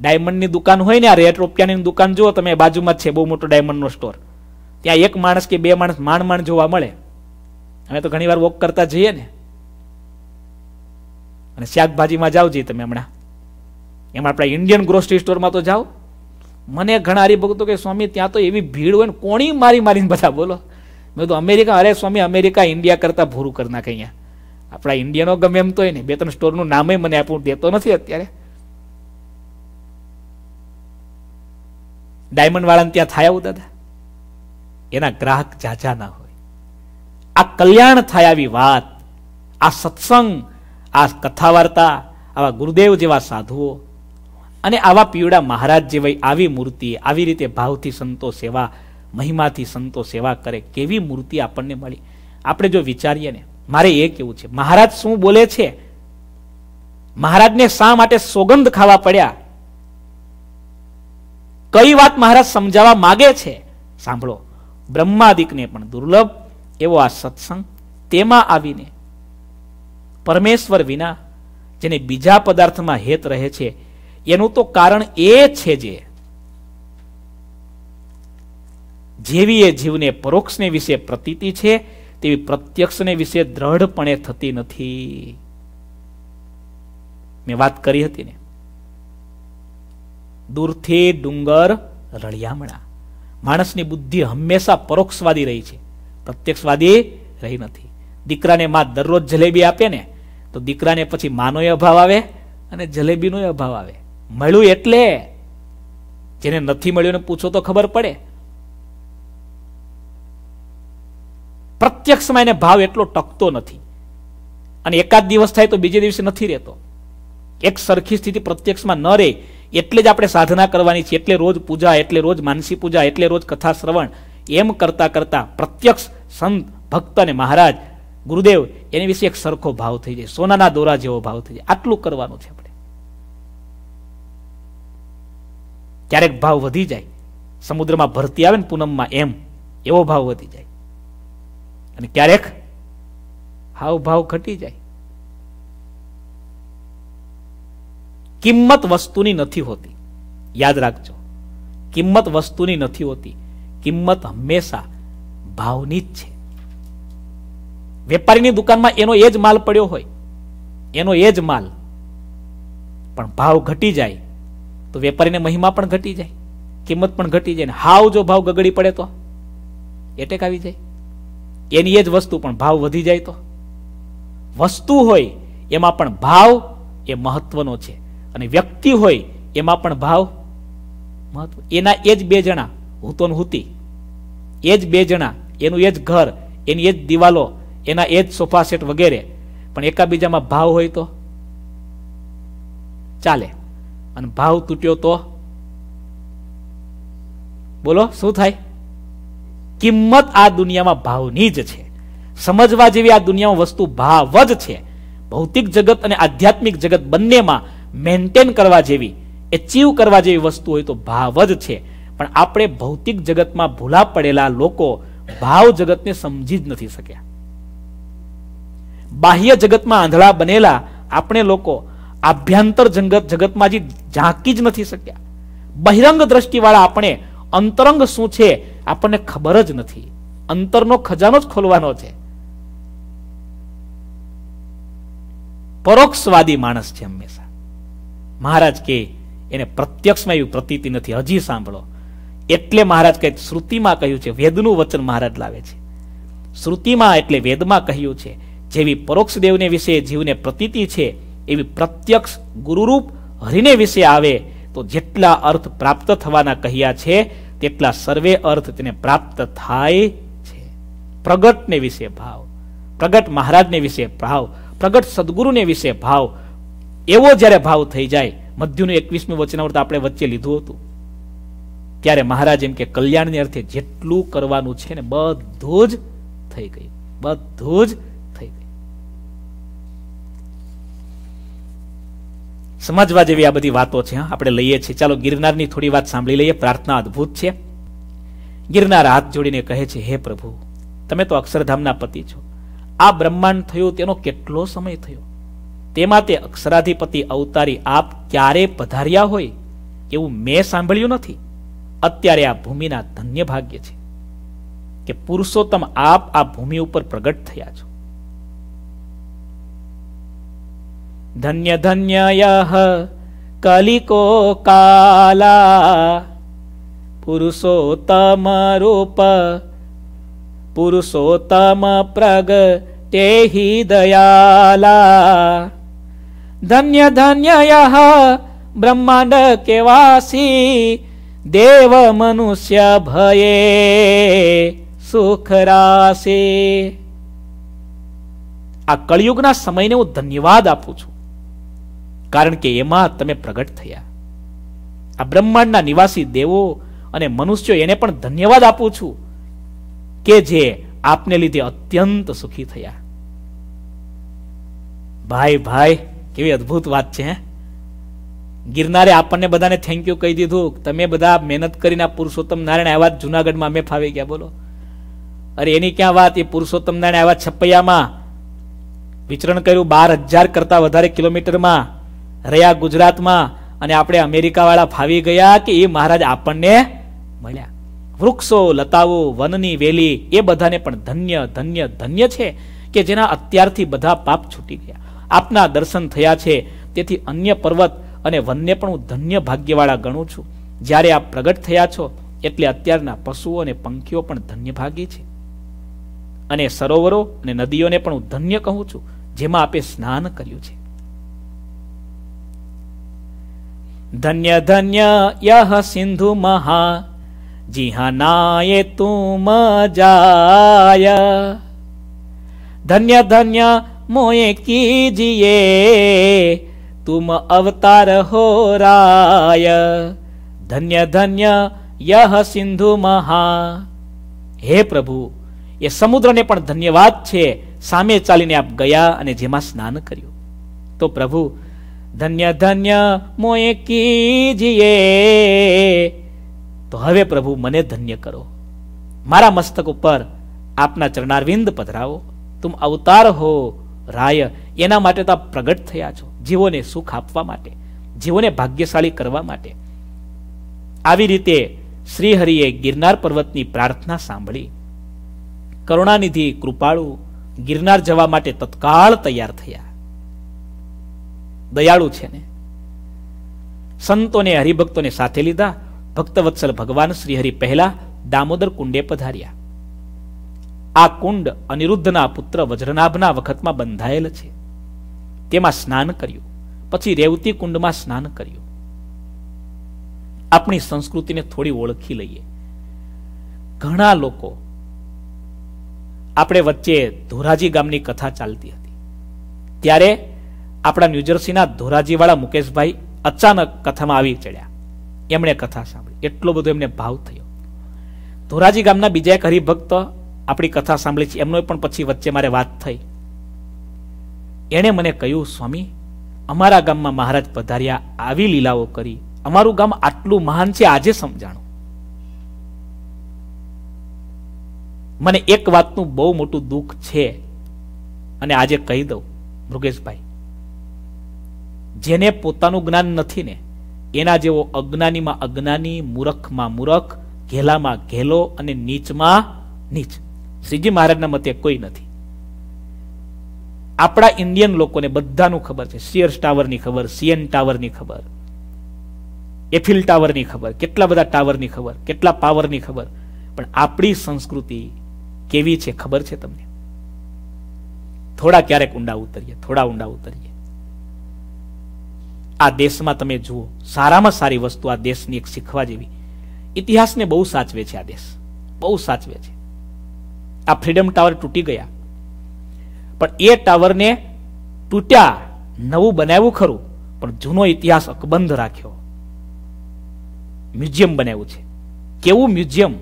ડાયમંડની દુકાન હોય ને, આ રેટ રોપિયાની દુકાન જુઓ તમે, બાજુમાં જ છે બહુ મોટો ડાયમંડનો સ્ટોર, ત્યાં એક માણસ કે બે માણસ માંડ માંડ જોવા મળે. અમે તો ઘણી વાર વોક કરતા જઈએ ને, અને શાકભાજીમાં જાઓ જઈએ તમે હમણાં, એમાં આપણા ઇન્ડિયન ગ્રોસરી સ્ટોરમાં તો જાઓ. મને ઘણા હરિભક્તો કે સ્વામી ત્યાં તો એવી ભીડ હોય ને કોણી મારી મારીને બધા બોલો. મેં તો અમેરિકા, અરે સ્વામી અમેરિકા ઇન્ડિયા કરતાં ભૂરું કરી નાખે. અહીંયા આપણા ઇન્ડિયાનો ગમે એમ તો હોય ને, બે ત્રણ સ્ટોરનું નામે મને આપવું દેતો નથી અત્યારે. ડાયમંડ વાળાને ત્યાં થાય આવું દાદા, એના ગ્રાહક જાજા ના હોય. આ કલ્યાણ થાય આવી વાત, આ સત્સંગ, આ કથા વાર્તા, આવા ગુરુદેવ જેવા સાધુઓ અને આવા પીવડા મહારાજ જેવી આવી મૂર્તિ, આવી રીતે ભાવથી સંતો સેવા, મહિમાથી સંતો સેવા કરે, કેવી મૂર્તિ આપણને મળી. આપણે જો વિચારીએ ને, મારે એ કેવું છે મહારાજ શું બોલે છે, મહારાજને શા માટે સોગંધ ખાવા પડ્યા, કઈ વાત મહારાજ સમજાવવા માગે છે. સાંભળો, બ્રહ્માદિકને પણ દુર્લભ એવો આ સત્સંગ, તેમાં આવીને પરમેશ્વર વિના જેને બીજા પદાર્થમાં હેત રહે છે, એનું તો કારણ એ છે જે જેવી એ જીવને પરોક્ષને વિશે પ્રતીતિ છે તેવી પ્રત્યક્ષને વિશે દ્રઢપણે થતી નથી. મેં વાત કરી હતી ને, દૂરથી ડુંગર રળિયામણા, માણસની બુદ્ધિ હંમેશા પરોક્ષવાદી રહી છે, પ્રત્યક્ષવાદી રહી નથી. દીકરાને માં દરરોજ જલેબી આપે ને તો દીકરાને પછી માનોય અભાવ આવે અને જલેબીનોય અભાવ આવે. મળ્યું એટલે, જેને નથી મળ્યું એને પૂછો તો ખબર પડે. પ્રત્યક્ષમાં એને ભાવ એટલો ટકતો નથી, અને એકાદ દિવસ થાય તો બીજે દિવસે નથી રહેતો. એક સરખી સ્થિતિ પ્રત્યક્ષમાં ન રહે એટલે જ આપણે સાધના કરવાની છે, એટલે રોજ પૂજા, એટલે રોજ માનસી પૂજા, એટલે રોજ કથા શ્રવણ, એમ કરતા કરતા પ્રત્યક્ષ સંત, ભક્ત અને મહારાજ ગુરુદેવ એની વિશે એક સરખો ભાવ થઈ જાય, સોનાના દોરા જેવો ભાવ થઈ જાય. આટલું કરવાનું છે આપણે. ક્યારેક ભાવ વધી જાય, સમુદ્રમાં ભરતી આવે ને પૂનમમાં, એમ એવો ભાવ વધી જાય, અને ક્યારેક હાવ ભાવ ઘટી જાય. કિંમત વસ્તુની નથી હોતી, યાદ રાખજો, કિંમત વસ્તુની નથી હોતી, કિંમત હંમેશા ભાવની જ છે. વેપારીની દુકાનમાં એનો એ જ માલ પડ્યો હોય, એનો એ જ માલ, પણ ભાવ ઘટી જાય તો વેપારીને મહિમા પણ ઘટી જાય, કિંમત પણ ઘટી જાય. હાવ જો ભાવ ગગડી પડે તો એટેક આવી જાય. એની એ જ વસ્તુ પણ ભાવ વધી જાય તો, વસ્તુ હોય એમાં પણ ભાવ એ મહત્વનો છે, અને વ્યક્તિ હોય એમાં પણ ભાવ મહત્વ. એના એ જ બે જણા, હું તો હુતી, એ જ બે જણા, એનું એ જ ઘર, એની એ જ દિવાલો, એના એ જ સોફા સેટ વગેરે, પણ એકાબીજામાં ભાવ હોય તો ચાલે, અને ભાવ તૂટ્યો તો બોલો શું થાય? કિંમત આ દુનિયામાં ભાવની જ છે. સમજવા જેવી આ દુનિયામાં વસ્તુ ભાવ જ છે. ભૌતિક જગત અને આધ્યાત્મિક જગત બંનેમાં મેન્ટેન કરવા જેવી, એચીવ કરવા જેવી વસ્તુ હોય તો ભાવ જ છે, પણ આપણે ભૌતિક જગતમાં ભૂલા પડેલા લોકો ભાવ જગતને સમજી જ નથી શક્યા. બાહ્ય જગતમાં આંધળા બનેલા આપણે લોકો આભ્યંતર જગત જગતમાં જી ઝાંકી જ નથી શક્યા. બહિરંગ દ્રષ્ટિવાળા આપણે અંતરંગ શું છે આપણને ખબર જ નથી. અંતરનો ખજાનો જ ખોલવાનો છે. પરોક્ષવાદી માણસ છે હંમેશા. મહારાજ કે એને પ્રત્યક્ષમાં એવી પ્રતીતિ નથી. હજી સાંભળો. એટલે મહારાજ કહે શ્રુતિમાં કહ્યું છે, વેદનું વચન મહારાજ લાવે છે. શ્રુતિમાં એટલે વેદમાં કહ્યું છે, જેવી પરોક્ષ દેવને વિશે જીવને પ્રતીતિ છે એવી પ્રત્યક્ષ ગુરુરૂપ હરિને વિશે આવે તો જેટલા અર્થ પ્રાપ્ત થવાના કહ્યા છે તેટલા સર્વે અર્થ તેને પ્રાપ્ત થાય છે. પ્રગટને વિશે ભાવ, પ્રગટ મહારાજને વિશે ભાવ, પ્રગટ સદગુરુને વિશે ભાવ, એવો જ્યારે ભાવ થઈ જાય. મધ્યનું એકવીસમી વચનામૃત આપણે વચ્ચે લીધું હતું ત્યારે મહારાજ એમ કે કલ્યાણને અર્થે જેટલું કરવાનું છે ને બધું જ થઈ ગયું, બધું જ થઈ ગયું. સમજવા જેવી આ બધી વાતો છે આપણે લઈએ છીએ. ચાલો ગિરનારની થોડી વાત સાંભળી લઈએ. પ્રાર્થના અદ્ભુત છે. ગિરનાર હાથ જોડીને કહે છે, હે પ્રભુ, તમે તો અક્ષરધામના પતિ છો. આ બ્રહ્માંડ થયું તેનો કેટલો સમય થયો, તેમાં તે અક્ષરાધિપતિ અવતારી આપ ક્યારે પધાર્યા હોય એવું મેં સાંભળ્યું નથી. અત્યારે આ ભૂમિના ધન્ય ભાગ્ય છે કે પુરુષોત્તમ આપ આ ભૂમિ ઉપર પ્રગટ થયા છો. धन्य धन्य यह कलिको काला पुरुषोत्तम रूप पुरुषोत्तम प्रगटे ही दयाला. धन्य धन्य यह ब्रह्मांड के वासी देव मनुष्य भये सुख राशे. आ कलियुगना समय ने हूँ धन्यवाद आपू छू, કારણ કે એમાં તમે પ્રગટ થયા. આ બ્રહ્માંડના નિવાસી દેવો અને મનુષ્યો એને પણ ધન્યવાદ આપું છું કે જે આપને લીધે અત્યંત સુખી થયા. ભાઈ ભાઈ કેવી અદ્ભુત વાત છે. ગિરનારે આપણને બધાને થેન્ક યુ કહી દીધું. તમે બધા મહેનત કરીને પુરુષોત્તમ નારાયણ આવ્યા જુનાગઢમાં અમે ફાવી ગયા. બોલો, અરે એની ક્યાં વાત. એ પુરુષોત્તમ નારાયણ આવ્યા છપૈયામાં વિચરણ કર્યું બાર હજાર કરતા વધારે કિલોમીટરમાં રહ્યા ગુજરાતમાં, અને આપણે અમેરિકા વાળા ફાવી ગયા કે એ મહારાજ આપણને મળ્યા. વૃક્ષો, લતાઓ, વનની વેલી એ બધાને પણ ધન્ય ધન્ય ધન્ય છે કે જેના અત્યારથી બધા પાપ છૂટી ગયા. આપના દર્શન થયા છે તેથી અન્ય પર્વત અને વનને પણ હું ધન્ય ભાગ્યવાળા ગણું છું. જ્યારે આપ પ્રગટ થયા છો એટલે અત્યારના પશુઓ અને પંખીઓ પણ ધન્ય ભાગી છે, અને સરોવરો અને નદીઓને પણ હું ધન્ય કહું છું જેમાં આપે સ્નાન કર્યું છે. धन्य धन्य यह सिंधु महा जिहा नाये तुम जाय. धन्य धन्य मोये कीजिए तुम अवतार हो राय. धन्य धन्य यह सिंधु महा. हे प्रभु, ये समुद्र ने पण धन्यवाद छे सामे चालीने आप गया अने जेमा स्नान कर्यु. तो प्रभु धन्य धन्य मोए कीजिए. तो हवे प्रभु मने धन्य करो, मारा मस्तक ऊपर आपना चरणारविंद पधरावो. तुम अवतार हो राय, एना माटे तो आप प्रगट थया छो जीवोने सुख आपवा माटे, जीवोने भाग्यशाली करवा माटे. आवी रीते श्रीहरिए गिरनार पर्वतनी प्रार्थना सांभळी. करुणानिधि कृपाळु गिरनार जवा माटे तत्काल तैयार थया. દયાળુ છે ને, સંતોને હરિભક્તોને સાથે લીધા. ભક્તવત્સલ ભગવાન શ્રીહરિ પહેલા દામોદર કુંડે પધાર્યા. આ કુંડ અનિરુદ્ધના પુત્ર વજ્રનાભના વખતમાં બંધાયેલ છે. તેમાં સ્નાન કર્યું, પછી રેવતી કુંડમાં સ્નાન કર્યું. આપણી સંસ્કૃતિને થોડી ઓળખી લઈએ. ઘણા લોકો, આપણે વચ્ચે ધોરાજી ગામની કથા ચાલતી હતી ત્યારે આપણા ન્યુજર્સીના ધોરાજીવાળા મુકેશભાઈ અચાનક કથામાં આવી ચડ્યા. એમણે કથા સાંભળી, એટલો બધો એમને ભાવ થયો. ધોરાજી ગામના બીજા એક હરિભક્ત આપણી કથા સાંભળી છે, એમનો પણ પછી વચ્ચે મારે વાત થઈ. એણે મને કહ્યું, સ્વામી, અમારા ગામમાં મહારાજ પધાર્યા, આવી લીલાઓ કરી, અમારું ગામ આટલું મહાન છે આજે સમજાણું. મને એક વાતનું બહુ મોટું દુઃખ છે અને આજે કહી દઉં મૃગેશભાઈ, જેને પોતાનું જ્ઞાન નથી ને એના જેવો અજ્ઞાનીમાં અજ્ઞાની, મૂરખમાં મૂરખ, ઘેલામાં ઘેલો અને નીચમાં નીચ. શ્રીજી મહારાજના મતે કોઈ નથી. આપણા ઇન્ડિયન લોકોને બધાનું ખબર છે, સિયર્સ ટાવરની ખબર, સીએન ટાવરની ખબર, એફિલ ટાવરની ખબર, કેટલા બધા ટાવરની ખબર, કેટલા પાવરની ખબર, પણ આપણી સંસ્કૃતિ કેવી છે ખબર છે તમને? થોડા ક્યારેક ઊંડા ઉતરીએ, થોડા ઊંડા ઉતરીએ. આ દેશમાં તમે જુઓ, સારામાં સારી વસ્તુ આ દેશની એક શીખવા જેવી. ઇતિહાસને બહુ સાચવે છે આ દેશ, બહુ સાચવે છે. આ ફ્રીડમ ટાવર તૂટી ગયા, પણ એ ટાવરને તૂટ્યા નવું બનાવ્યું ખરું, પણ જૂનો ઇતિહાસ અકબંધ રાખ્યો. મ્યુઝિયમ બનાવ્યું છે. કેવું મ્યુઝિયમ?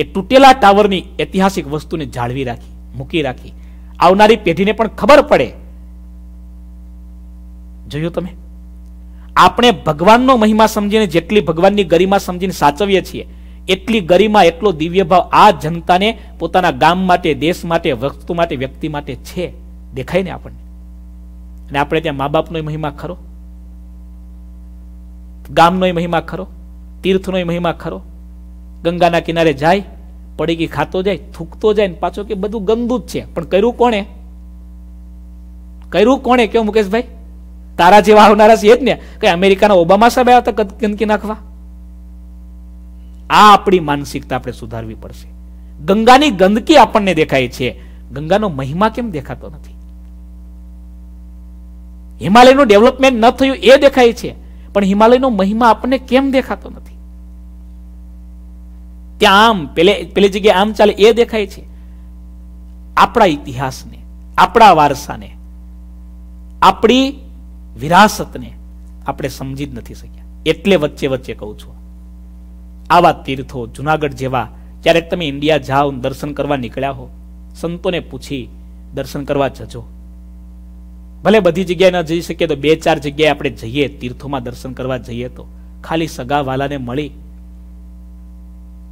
એ તૂટેલા ટાવરની ઐતિહાસિક વસ્તુને જાળવી રાખી, મૂકી રાખી. આવનારી પેઢીને પણ ખબર પડે. જોયું તમે? આપણે ભગવાનનો મહિમા સમજીને, જેટલી ભગવાનની ગરિમા સમજીને સાચવીએ છીએ, એટલી ગરિમા, એટલો દિવ્ય ભાવ આ જનતાને પોતાના ગામ માટે, દેશ માટે, વસ્તુ માટે, વ્યક્તિ માટે છે. દેખાય ને આપણને? અને આપણે ત્યાં મા બાપનો મહિમા ખરો, ગામનો મહિમા ખરો, તીર્થનો મહિમા ખરો. ગંગાના કિનારે જાય, પડીકી ખાતો જાય, થૂકતો જાય ને પાછો કે બધું ગંદુ જ છે. પણ કર્યું કોણે? કર્યું કોણે? કેવું મુકેશભાઈ? તારા જેવા આવનારા છે જ ને. કઈ અમેરિકાના ઓબામા સાહેબ આવ્યા હતા ગંદકી નાખવા? આ આપણી માનસિકતા આપણે સુધારવી પડશે. ગંગાની ગંદકી આપણને દેખાય છે, ગંગાનો મહિમા કેમ દેખાતો નથી? હિમાલયનું ડેવલપમેન્ટ ન થયું એ દેખાય છે, પણ હિમાલયનો મહિમા આપણને કેમ દેખાતો નથી? ત્યાં આમ પેલે પેલી જગ્યાએ આમ ચાલે એ દેખાય છે. આપણા ઇતિહાસને, આપણા વારસાને, આપણી વિરાસતને આપણે સમજી જ નથી શક્યા. એટલે વચ્ચે વચ્ચે કહું છું, આવા તીર્થો જુનાગઢ જેવા, ક્યારેક તમે ઇન્ડિયા જાઓ, દર્શન કરવા નીકળ્યા હો, સંતોને પૂછી દર્શન કરવા જજો. ભલે બધી જગ્યાએ ન જઈ શકીએ તો બે ચાર જગ્યાએ આપણે જઈએ, તીર્થોમાં દર્શન કરવા જઈએ તો ખાલી સગા વાલાને મળી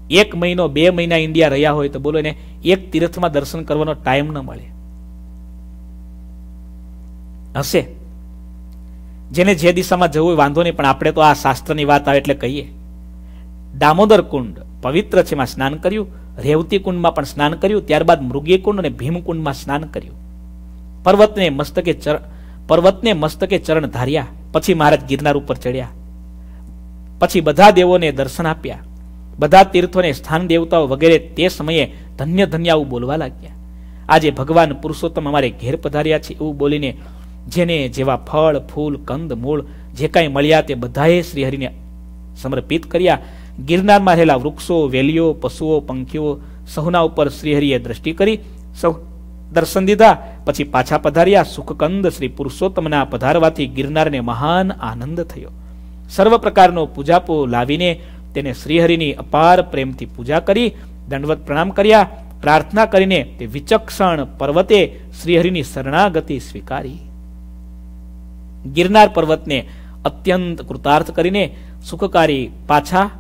એક મહિનો બે મહિના ઇન્ડિયા રહ્યા હોય તો બોલો ને, એક તીર્થમાં દર્શન કરવાનો ટાઈમ ન મળે. હશે જેને જે દિશામાં જવું હોય વાંધો નહીં, પણ આપણે તો આ શાસ્ત્રની વાત આવે એટલે કહીએ. દામોદર કુંડ પવિત્ર છે, એમાં સ્નાન કર્યું. રેવતી કુંડમાં પણ સ્નાન કર્યું, ત્યારબાદ મૃગી કુંડ અને ભીમકુંડમાં સ્નાન કર્યું. પર્વતને મસ્તકે ચરણ પર્વતને મસ્તકે ચરણ ધાર્યા. પછી મહારાજ ગિરનાર ઉપર ચડ્યા, પછી બધા દેવોને દર્શન આપ્યા, બધા તીર્થોને, સ્થાન દેવતાઓ વગેરે તે સમયે ધન્ય ધન્ય આવું બોલવા લાગ્યા. આજે ભગવાન પુરુષોત્તમ અમારે ઘેર પધાર્યા છે એવું બોલીને જેને જેવા ફળ, ફૂલ, કંદ, મૂળ જે કાંઈ મળ્યા તે બધાએ શ્રીહરિને સમર્પિત કર્યા. ગિરનારમાં રહેલા વૃક્ષો, વેલીઓ, પશુઓ, પંખીઓ સહુના ઉપર શ્રીહરિએ દ્રષ્ટિ કરી, સૌ દર્શન દીધા, પછી પાછા પધાર્યા. સુખકંદ શ્રી પુરુષોત્તમના પધારવાથી ગિરનારને મહાન આનંદ થયો. સર્વ પ્રકારનો પૂજાપો લાવીને તેને શ્રીહરિની અપાર પ્રેમથી પૂજા કરી, દંડવત પ્રણામ કર્યા. પ્રાર્થના કરીને તે વિચક્ષણ પર્વતે શ્રીહરિની શરણાગતિ સ્વીકારી. ગિરનાર પર્વતને અત્યંત કૃતાર્થ કરીને સુખકારી પાછા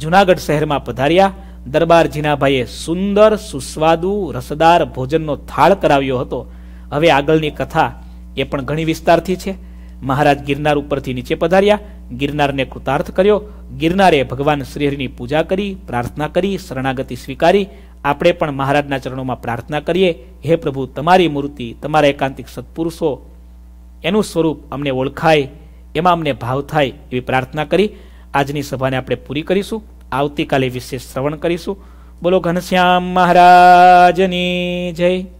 જુનાગઢ શહેરમાં પધાર્યા. દરબાર જીનાભાઈએ સુંદર, સુસ્વાદુ, રસદાર ભોજનનો થાળ કરાવ્યો હતો. હવે આગળની કથા એ પણ ઘણી વિસ્તારથી છે. મહારાજ ગિરનાર ઉપરથી નીચે પધાર્યા, ગિરનારને કૃતાર્થ કર્યો. ગિરનારે ભગવાન શ્રીહરિની પૂજા કરી, પ્રાર્થના કરી, શરણાગતિ સ્વીકારી. આપણે પણ મહારાજના ચરણોમાં પ્રાર્થના કરીએ, હે પ્રભુ, તમારી મૂર્તિ, તમારા એકાંતિક સત્પુરુષો, એનું સ્વરૂપ અમને ઓળખાય, એમાં અમને ભાવ થાય એવી પ્રાર્થના કરી આજની સભાને આપણે પૂરી કરીશું. આવતીકાલે વિશેષ શ્રવણ કરીશું. બોલો ઘનશ્યામ મહારાજની જય.